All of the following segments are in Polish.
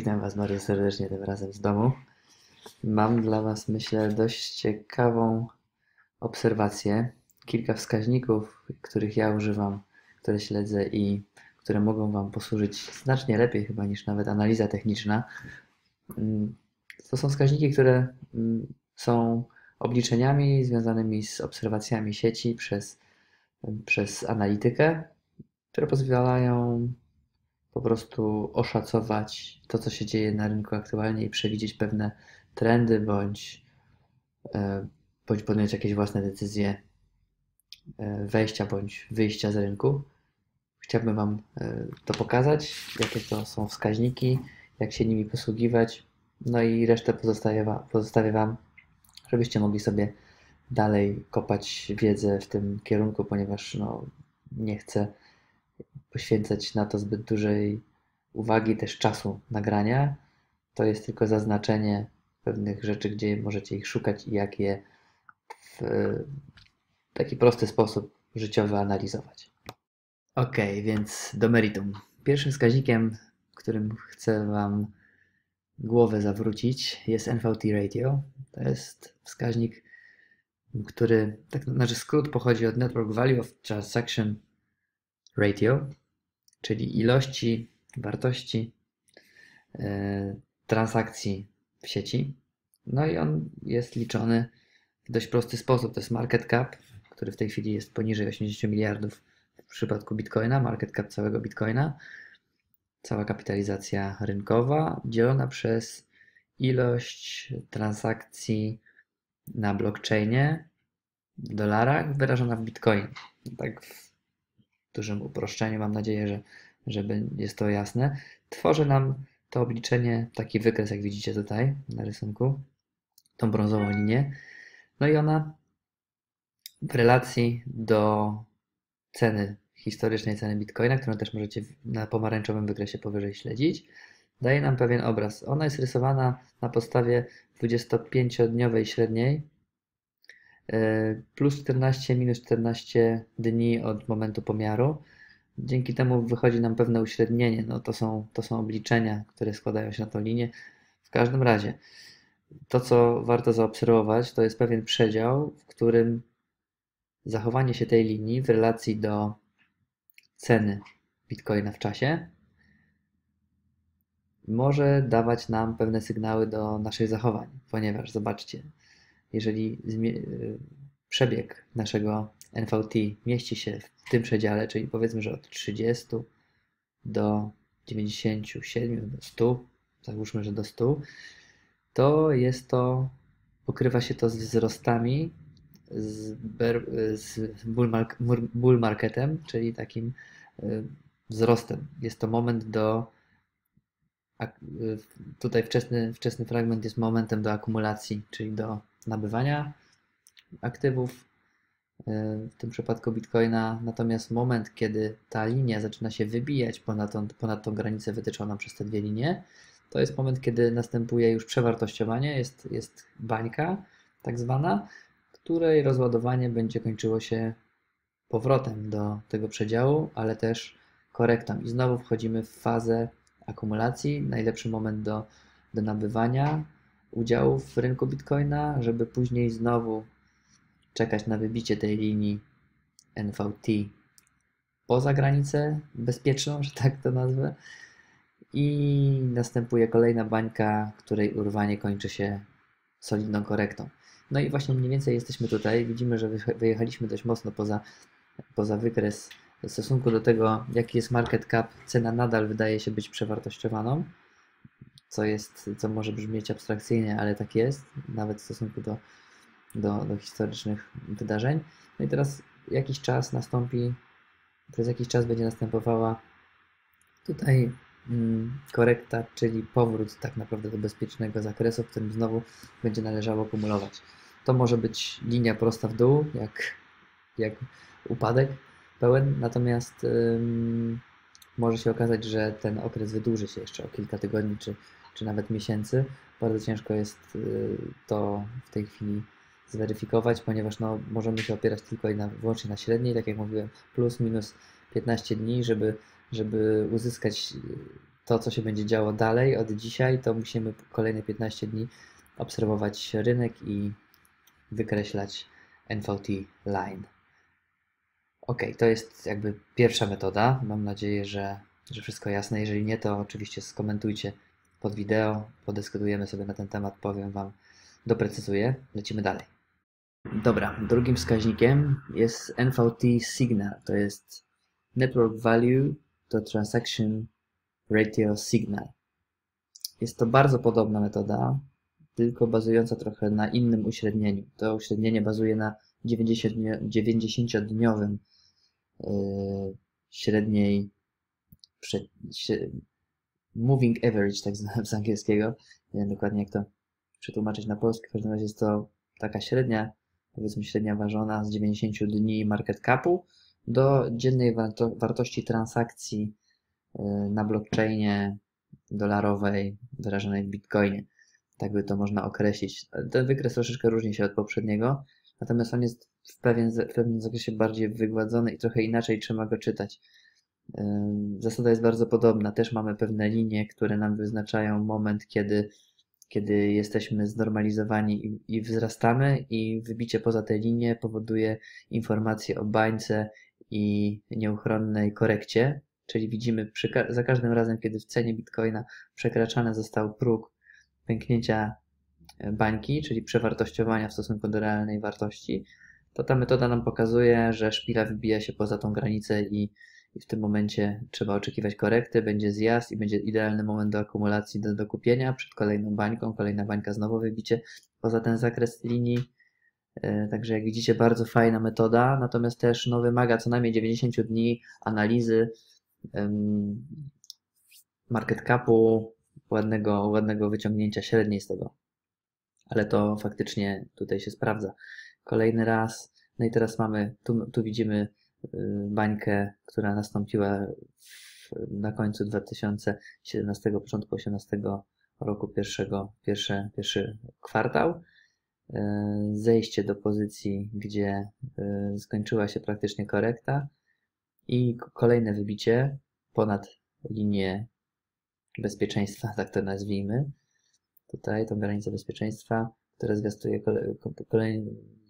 Witam Was bardzo serdecznie, tym razem z domu. Mam dla Was, myślę, dość ciekawą obserwację. Kilka wskaźników, których ja używam, które śledzę i które mogą Wam posłużyć znacznie lepiej chyba niż nawet analiza techniczna. To są wskaźniki, które są obliczeniami związanymi z obserwacjami sieci przez analitykę, które pozwalają po prostu oszacować to, co się dzieje na rynku aktualnie i przewidzieć pewne trendy bądź podjąć jakieś własne decyzje wejścia bądź wyjścia z rynku. Chciałbym Wam to pokazać, jakie to są wskaźniki, jak się nimi posługiwać, no i resztę pozostawię Wam, żebyście mogli sobie dalej kopać wiedzę w tym kierunku, ponieważ no, nie chcę poświęcać na to zbyt dużej uwagi, też czasu nagrania. To jest tylko zaznaczenie pewnych rzeczy, gdzie możecie ich szukać i jak je w taki prosty sposób życiowy analizować. Ok, więc do meritum. Pierwszym wskaźnikiem, którym chcę Wam głowę zawrócić, jest NVT Ratio. To jest wskaźnik, który, znaczy skrót pochodzi od Network Value of Transaction Ratio, czyli ilości, wartości transakcji w sieci. No i on jest liczony w dość prosty sposób. To jest market cap, który w tej chwili jest poniżej 80 miliardów w przypadku Bitcoina, market cap całego Bitcoina, cała kapitalizacja rynkowa dzielona przez ilość transakcji na blockchainie w dolarach wyrażona w Bitcoinie. Tak w dużym uproszczeniu, mam nadzieję, że jest to jasne. Tworzy nam to obliczenie taki wykres, jak widzicie tutaj na rysunku, tą brązową linię. No i ona w relacji do ceny, historycznej ceny Bitcoina, którą też możecie na pomarańczowym wykresie powyżej śledzić, daje nam pewien obraz. Ona jest rysowana na podstawie 25-dniowej średniej, plus 14, minus 14 dni od momentu pomiaru. Dzięki temu wychodzi nam pewne uśrednienie. No to są obliczenia, które składają się na tą linię. W każdym razie to, co warto zaobserwować, to jest pewien przedział, w którym zachowanie się tej linii w relacji do ceny Bitcoina w czasie może dawać nam pewne sygnały do naszych zachowań, ponieważ zobaczcie, jeżeli przebieg naszego NVT mieści się w tym przedziale, czyli powiedzmy, że od 30 do 97, do 100, załóżmy, że do 100, to jest to, pokrywa się to z wzrostami, z bull marketem, czyli takim wzrostem. Jest to moment do, tutaj wczesny fragment jest momentem do akumulacji, czyli do nabywania aktywów, w tym przypadku Bitcoina, natomiast moment, kiedy ta linia zaczyna się wybijać ponad tą granicę wytyczoną przez te dwie linie, to jest moment, kiedy następuje już przewartościowanie, jest bańka tak zwana, której rozładowanie będzie kończyło się powrotem do tego przedziału, ale też korektą. I znowu wchodzimy w fazę akumulacji, najlepszy moment do nabywania udziałów w rynku Bitcoina, żeby później znowu czekać na wybicie tej linii NVT poza granicę bezpieczną, że tak to nazwę. I następuje kolejna bańka, której urwanie kończy się solidną korektą. No i właśnie mniej więcej jesteśmy tutaj. Widzimy, że wyjechaliśmy dość mocno poza wykres w stosunku do tego, jaki jest market cap. Cena nadal wydaje się być przewartościowaną, co może brzmieć abstrakcyjnie, ale tak jest, nawet w stosunku do historycznych wydarzeń. No i teraz przez jakiś czas będzie następowała tutaj korekta, czyli powrót tak naprawdę do bezpiecznego zakresu, w którym znowu będzie należało kumulować. To może być linia prosta w dół, jak upadek pełen, natomiast może się okazać, że ten okres wydłuży się jeszcze o kilka tygodni czy nawet miesięcy. Bardzo ciężko jest to w tej chwili zweryfikować, ponieważ no, możemy się opierać tylko i wyłącznie na średniej, tak jak mówiłem, plus minus 15 dni, żeby uzyskać to, co się będzie działo dalej od dzisiaj, to musimy kolejne 15 dni obserwować rynek i wykreślać NVT line. Ok, to jest jakby pierwsza metoda. Mam nadzieję, że wszystko jasne. Jeżeli nie, to oczywiście skomentujcie pod wideo, podyskutujemy sobie na ten temat, powiem Wam, doprecyzuję. Lecimy dalej. Dobra, drugim wskaźnikiem jest NVT signal, to jest Network Value to Transaction Ratio Signal. Jest to bardzo podobna metoda, tylko bazująca trochę na innym uśrednieniu. To uśrednienie bazuje na 90-dniowym średniej moving average, tak znam z angielskiego. Nie wiem dokładnie jak to przetłumaczyć na polski. W każdym razie jest to taka średnia, powiedzmy średnia ważona z 90 dni market capu do dziennej wartości transakcji na blockchainie dolarowej wyrażonej w bitcoinie. Tak by to można określić. Ten wykres troszeczkę różni się od poprzedniego, natomiast on jest w pewnym zakresie bardziej wygładzony i trochę inaczej trzeba go czytać. Zasada jest bardzo podobna. Też mamy pewne linie, które nam wyznaczają moment, kiedy jesteśmy znormalizowani i wzrastamy, i wybicie poza te linie powoduje informacje o bańce i nieuchronnej korekcie, czyli widzimy za każdym razem, kiedy w cenie bitcoina przekraczany został próg pęknięcia bańki, czyli przewartościowania w stosunku do realnej wartości, to ta metoda nam pokazuje, że szpila wybija się poza tą granicę i w tym momencie trzeba oczekiwać korekty, będzie zjazd i będzie idealny moment do akumulacji, do dokupienia przed kolejną bańką, kolejna bańka znowu wybicie poza ten zakres linii. Także jak widzicie, bardzo fajna metoda, natomiast też no, wymaga co najmniej 90 dni analizy market capu, ładnego wyciągnięcia średniej z tego, ale to faktycznie tutaj się sprawdza. Kolejny raz, no i teraz mamy, tu widzimy bańkę, która nastąpiła na końcu 2017, początku 2018 roku, pierwszy kwartał. Zejście do pozycji, gdzie skończyła się praktycznie korekta i kolejne wybicie ponad linię bezpieczeństwa, tak to nazwijmy. Tutaj tą granicę bezpieczeństwa, która zwiastuje w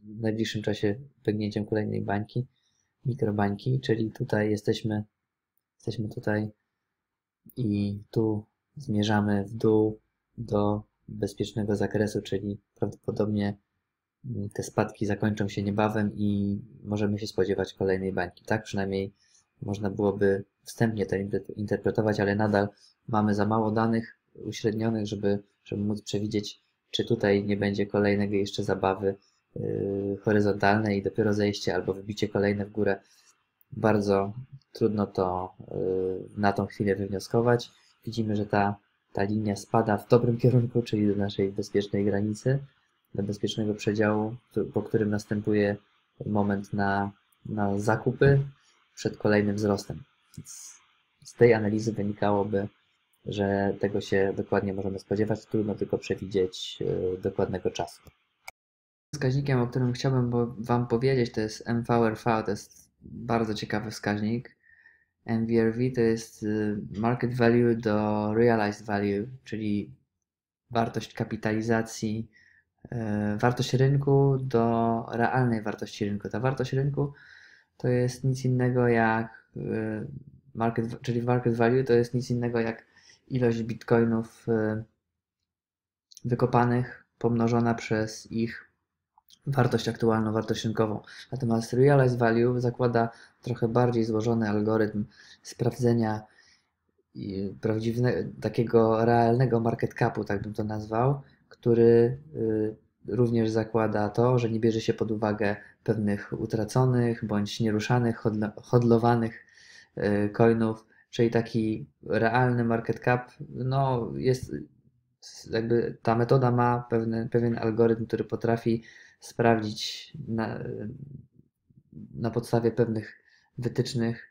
najbliższym czasie pęknięciem kolejnej bańki, mikrobańki, czyli tutaj jesteśmy tutaj i tu zmierzamy w dół do bezpiecznego zakresu, czyli prawdopodobnie te spadki zakończą się niebawem i możemy się spodziewać kolejnej bańki. Tak przynajmniej można byłoby wstępnie to interpretować, ale nadal mamy za mało danych uśrednionych, żeby móc przewidzieć, czy tutaj nie będzie kolejnego jeszcze zabawy horyzontalne i dopiero zejście albo wybicie kolejne w górę. Bardzo trudno to na tą chwilę wywnioskować. Widzimy, że ta linia spada w dobrym kierunku, czyli do naszej bezpiecznej granicy, do bezpiecznego przedziału, po którym następuje moment na zakupy przed kolejnym wzrostem. Z tej analizy wynikałoby, że tego się dokładnie możemy spodziewać, trudno tylko przewidzieć dokładnego czasu. Wskaźnikiem, o którym chciałbym Wam powiedzieć, to jest MVRV, to jest bardzo ciekawy wskaźnik. MVRV to jest Market Value do Realized Value, czyli wartość kapitalizacji, wartość rynku do realnej wartości rynku. Ta wartość rynku to jest nic innego jak market value to jest nic innego jak ilość bitcoinów wykopanych pomnożona przez ich wartość aktualną, wartość rynkową. Natomiast Realized Value zakłada trochę bardziej złożony algorytm sprawdzenia takiego realnego market capu, tak bym to nazwał, który również zakłada to, że nie bierze się pod uwagę pewnych utraconych bądź nieruszanych, hodlowanych coinów, czyli taki realny market cap, no jest jakby ta metoda ma pewien algorytm, który potrafi sprawdzić na podstawie pewnych wytycznych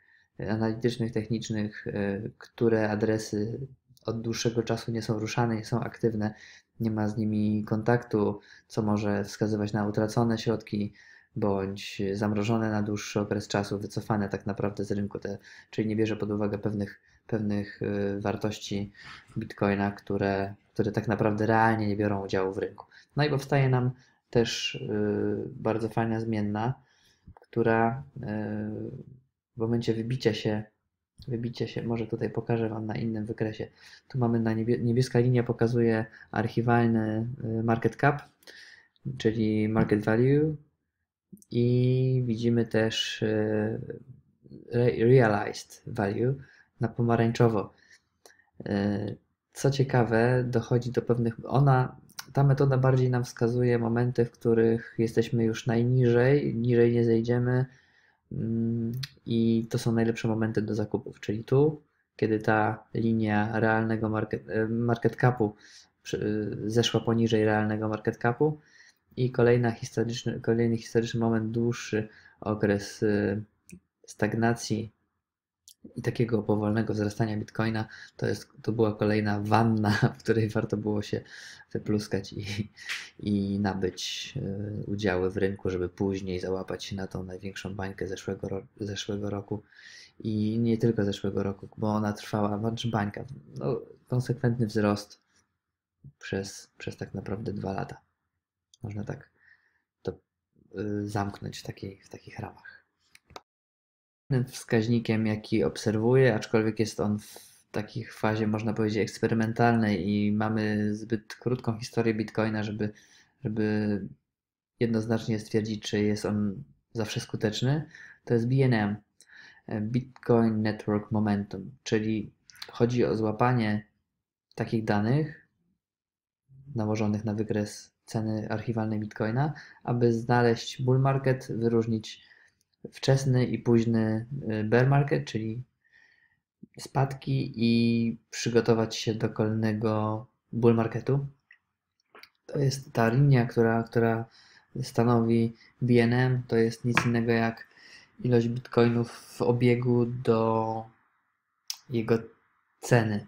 analitycznych, technicznych, które adresy od dłuższego czasu nie są ruszane, nie są aktywne, nie ma z nimi kontaktu, co może wskazywać na utracone środki bądź zamrożone na dłuższy okres czasu, wycofane tak naprawdę z rynku, czyli nie bierze pod uwagę pewnych pewnych wartości Bitcoina, które tak naprawdę realnie nie biorą udziału w rynku. No i powstaje nam też bardzo fajna zmienna, która w momencie wybicia się, może tutaj pokażę Wam na innym wykresie. Tu mamy na niebieska linia pokazuje archiwalny market cap, czyli market value, i widzimy też realized value na pomarańczowo. Co ciekawe, dochodzi do pewnych... Ta metoda bardziej nam wskazuje momenty, w których jesteśmy już najniżej, niżej nie zejdziemy, i to są najlepsze momenty do zakupów, czyli tu, kiedy ta linia realnego market capu zeszła poniżej realnego market capu, i kolejny historyczny moment, dłuższy okres stagnacji i takiego powolnego wzrastania Bitcoina, to była kolejna wanna, w której warto było się wypluskać i nabyć udziały w rynku, żeby później załapać się na tą największą bańkę zeszłego roku. I nie tylko zeszłego roku, bo ona trwała, bańka, no, konsekwentny wzrost przez tak naprawdę 2 lata. Można tak to zamknąć w takich ramach. Wskaźnikiem, jaki obserwuję, aczkolwiek jest on w takiej fazie, można powiedzieć, eksperymentalnej i mamy zbyt krótką historię Bitcoina, żeby jednoznacznie stwierdzić, czy jest on zawsze skuteczny, to jest BNM, Bitcoin Network Momentum, czyli chodzi o złapanie takich danych nałożonych na wykres ceny archiwalnej Bitcoina, aby znaleźć bull market, wyróżnić wczesny i późny bear market, czyli spadki, i przygotować się do kolejnego bull marketu. To jest ta linia, która stanowi BNM, to jest nic innego jak ilość bitcoinów w obiegu do jego ceny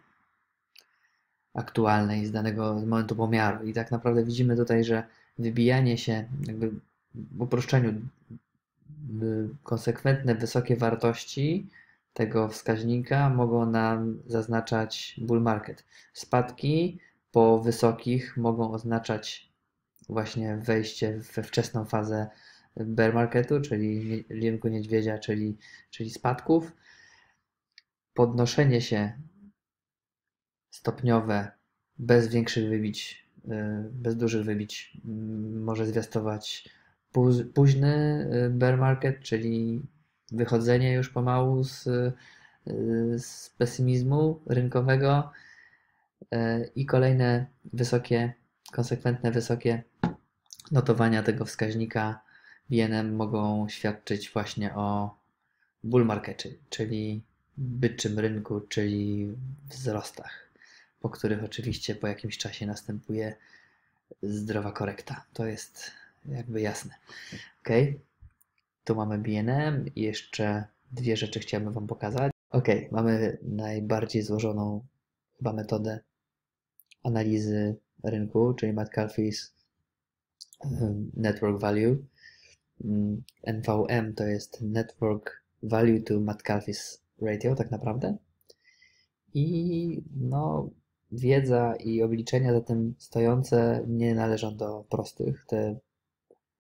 aktualnej z danego momentu pomiaru. I tak naprawdę widzimy tutaj, że wybijanie się, jakby w uproszczeniu, konsekwentne, wysokie wartości tego wskaźnika mogą nam zaznaczać bull market. Spadki po wysokich mogą oznaczać właśnie wejście we wczesną fazę bear marketu, czyli rynku niedźwiedzia, czyli spadków. Podnoszenie się stopniowe, bez większych wybić, bez dużych wybić, może zwiastować późny bear market, czyli wychodzenie już pomału z pesymizmu rynkowego, i kolejne wysokie, konsekwentne wysokie notowania tego wskaźnika BNM mogą świadczyć właśnie o bull markecie, czyli byczym rynku, czyli wzrostach, po których oczywiście po jakimś czasie następuje zdrowa korekta. To jest jakby jasne. Ok, tu mamy BNM i jeszcze 2 rzeczy chciałbym Wam pokazać. Ok, mamy najbardziej złożoną chyba metodę analizy rynku, czyli McAfee's Network Value. NVM to jest Network Value to McAfee's Ratio tak naprawdę. I no, wiedza i obliczenia za tym stojące nie należą do prostych.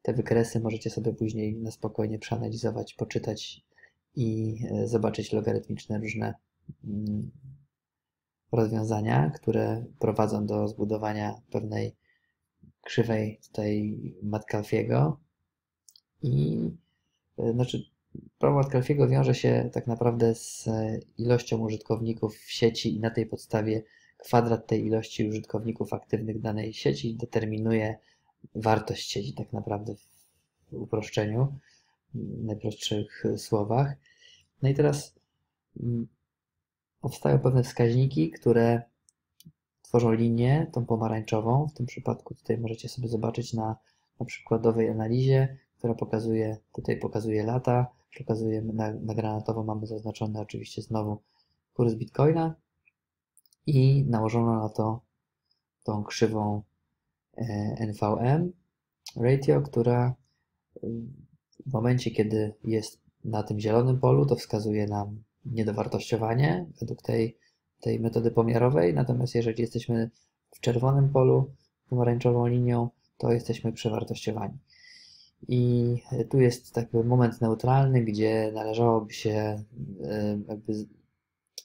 Te wykresy możecie sobie później na spokojnie przeanalizować, poczytać i zobaczyć logarytmiczne różne rozwiązania, które prowadzą do zbudowania pewnej krzywej tutaj McAfee'ego. I znaczy, prawo McAfee'ego wiąże się tak naprawdę z ilością użytkowników w sieci, i na tej podstawie kwadrat tej ilości użytkowników aktywnych danej sieci determinuje wartość sieci tak naprawdę w uproszczeniu, w najprostszych słowach. No i teraz powstają pewne wskaźniki, które tworzą linię, tą pomarańczową. W tym przypadku tutaj możecie sobie zobaczyć na przykładowej analizie, która pokazuje lata, pokazuje na granatowo mamy zaznaczone oczywiście znowu kurs Bitcoina i nałożono na to tą krzywą NVM ratio, która w momencie, kiedy jest na tym zielonym polu, to wskazuje nam niedowartościowanie według tej metody pomiarowej, natomiast jeżeli jesteśmy w czerwonym polu, pomarańczową linią, to jesteśmy przewartościowani. I tu jest taki moment neutralny, gdzie należałoby się jakby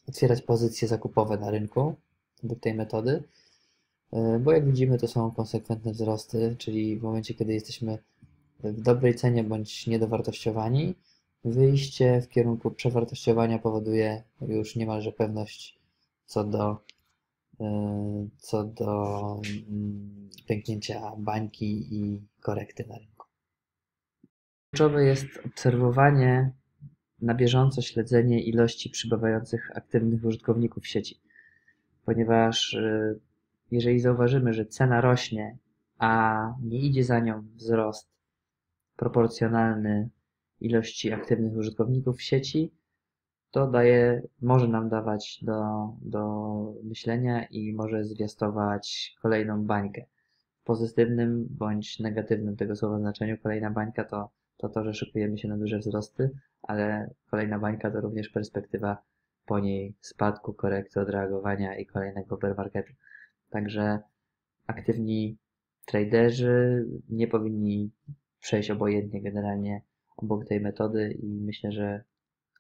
otwierać pozycje zakupowe na rynku według tej metody, bo jak widzimy, to są konsekwentne wzrosty, czyli w momencie, kiedy jesteśmy w dobrej cenie bądź niedowartościowani, wyjście w kierunku przewartościowania powoduje już niemalże pewność co do pęknięcia bańki i korekty na rynku. Kluczowe jest obserwowanie, na bieżąco śledzenie ilości przybywających aktywnych użytkowników sieci, ponieważ jeżeli zauważymy, że cena rośnie, a nie idzie za nią wzrost proporcjonalny ilości aktywnych użytkowników sieci, to może nam dawać do myślenia i może zwiastować kolejną bańkę. W pozytywnym bądź negatywnym tego słowa znaczeniu kolejna bańka to, że szykujemy się na duże wzrosty, ale kolejna bańka to również perspektywa po niej spadku, korekty, odreagowania i kolejnego bear marketu. Także aktywni traderzy nie powinni przejść obojętnie generalnie obok tej metody i myślę, że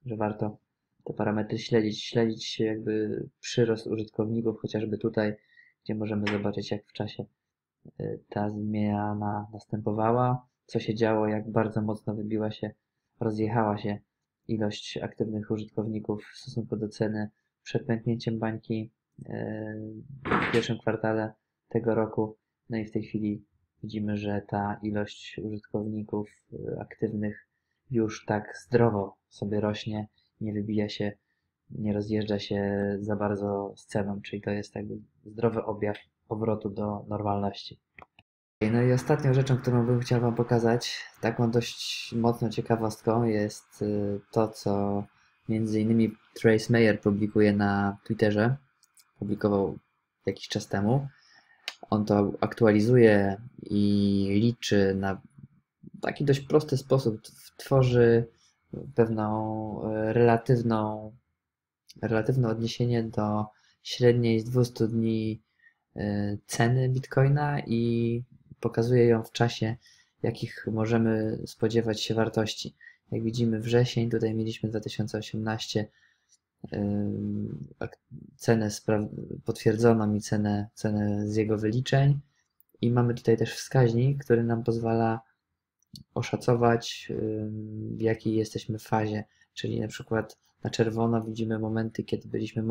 warto te parametry śledzić jakby przyrost użytkowników, chociażby tutaj, gdzie możemy zobaczyć, jak w czasie ta zmiana następowała, co się działo, jak bardzo mocno rozjechała się ilość aktywnych użytkowników w stosunku do ceny przed pęknięciem bańki w pierwszym kwartale tego roku. No i w tej chwili widzimy, że ta ilość użytkowników aktywnych już tak zdrowo sobie rośnie, nie wybija się, nie rozjeżdża się za bardzo z ceną, czyli to jest jakby zdrowy objaw powrotu do normalności. No i ostatnią rzeczą, którą bym chciał Wam pokazać, taką dość mocno ciekawostką, jest to, co m.in. Trace Mayer publikuje na Twitterze, publikował jakiś czas temu. On to aktualizuje i liczy na taki dość prosty sposób, tworzy pewną relatywne odniesienie do średniej z 200 dni ceny Bitcoina i pokazuje ją w czasie, jakich możemy spodziewać się wartości. Jak widzimy, wrzesień, tutaj mieliśmy 2018, cenę potwierdzoną i cenę z jego wyliczeń i mamy tutaj też wskaźnik, który nam pozwala oszacować, w jakiej jesteśmy fazie, czyli na przykład na czerwono widzimy momenty, kiedy byliśmy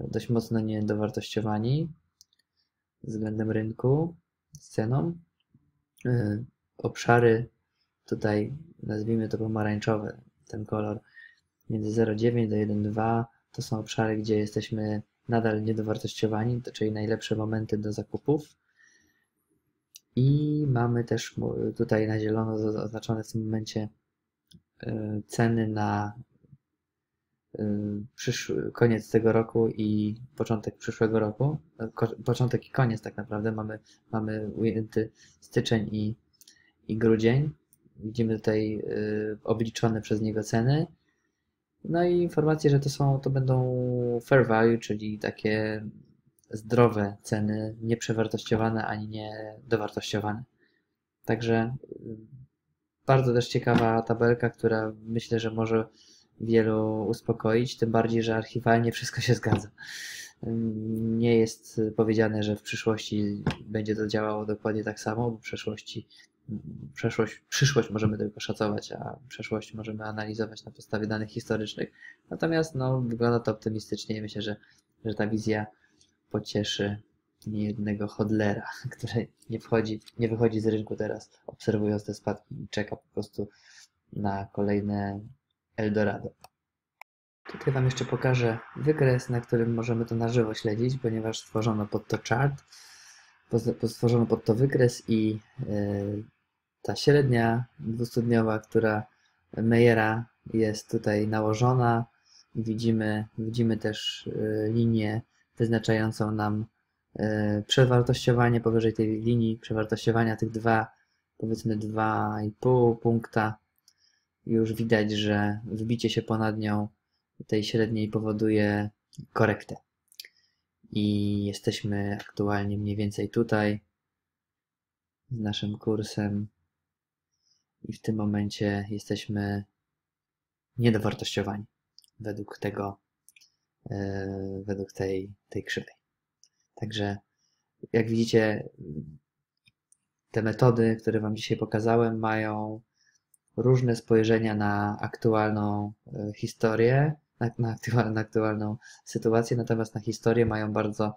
dość mocno niedowartościowani względem rynku z ceną. Obszary tutaj, nazwijmy to pomarańczowe, ten kolor między 0,9 do 1,2 to są obszary, gdzie jesteśmy nadal niedowartościowani, czyli najlepsze momenty do zakupów. I mamy też tutaj na zielono oznaczone w tym momencie ceny na koniec tego roku i początek przyszłego roku. Początek i koniec tak naprawdę, mamy ujęty styczeń i grudzień. Widzimy tutaj obliczone przez niego ceny. No i informacje, że to będą fair value, czyli takie zdrowe ceny, nie przewartościowane ani nie dowartościowane. Także bardzo też ciekawa tabelka, która myślę, że może wielu uspokoić, tym bardziej, że archiwalnie wszystko się zgadza. Nie jest powiedziane, że w przyszłości będzie to działało dokładnie tak samo, bo w przeszłości przyszłość możemy tylko szacować, a przeszłość możemy analizować na podstawie danych historycznych. Natomiast wygląda to optymistycznie i myślę, że ta wizja pocieszy niejednego hodlera, który nie wychodzi z rynku teraz, obserwując te spadki i czeka po prostu na kolejne Eldorado. Tutaj Wam jeszcze pokażę wykres, na którym możemy to na żywo śledzić, ponieważ stworzono pod to chart. Stworzono pod to wykres i ta średnia 200-dniowa, która Mayera jest tutaj nałożona. Widzimy też linię wyznaczającą nam przewartościowanie powyżej tej linii, przewartościowania tych powiedzmy 2,5 punkta. Już widać, że wybicie się ponad nią tej średniej powoduje korektę. I jesteśmy aktualnie mniej więcej tutaj z naszym kursem i w tym momencie jesteśmy niedowartościowani według tego, według tej krzywej. Także jak widzicie, te metody, które Wam dzisiaj pokazałem, mają różne spojrzenia na aktualną historię, na aktualną sytuację, natomiast na historię mają bardzo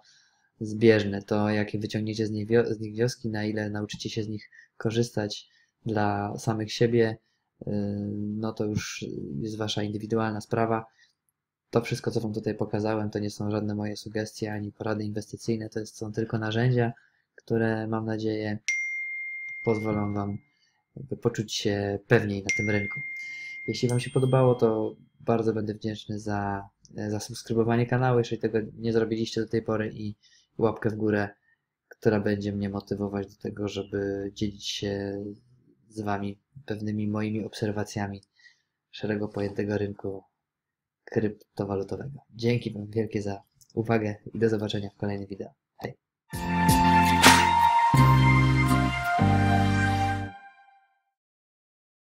zbieżne. To, jakie wyciągniecie z nich wnioski, na ile nauczycie się z nich korzystać dla samych siebie, no to już jest Wasza indywidualna sprawa. To wszystko, co Wam tutaj pokazałem, to nie są żadne moje sugestie ani porady inwestycyjne, to są tylko narzędzia, które, mam nadzieję, pozwolą Wam poczuć się pewniej na tym rynku. Jeśli Wam się podobało, to bardzo będę wdzięczny za subskrybowanie kanału, jeżeli tego nie zrobiliście do tej pory, i łapkę w górę, która będzie mnie motywować do tego, żeby dzielić się z Wami pewnymi moimi obserwacjami szeroko pojętego rynku kryptowalutowego. Dzięki Wam wielkie za uwagę i do zobaczenia w kolejnym wideo. Hej!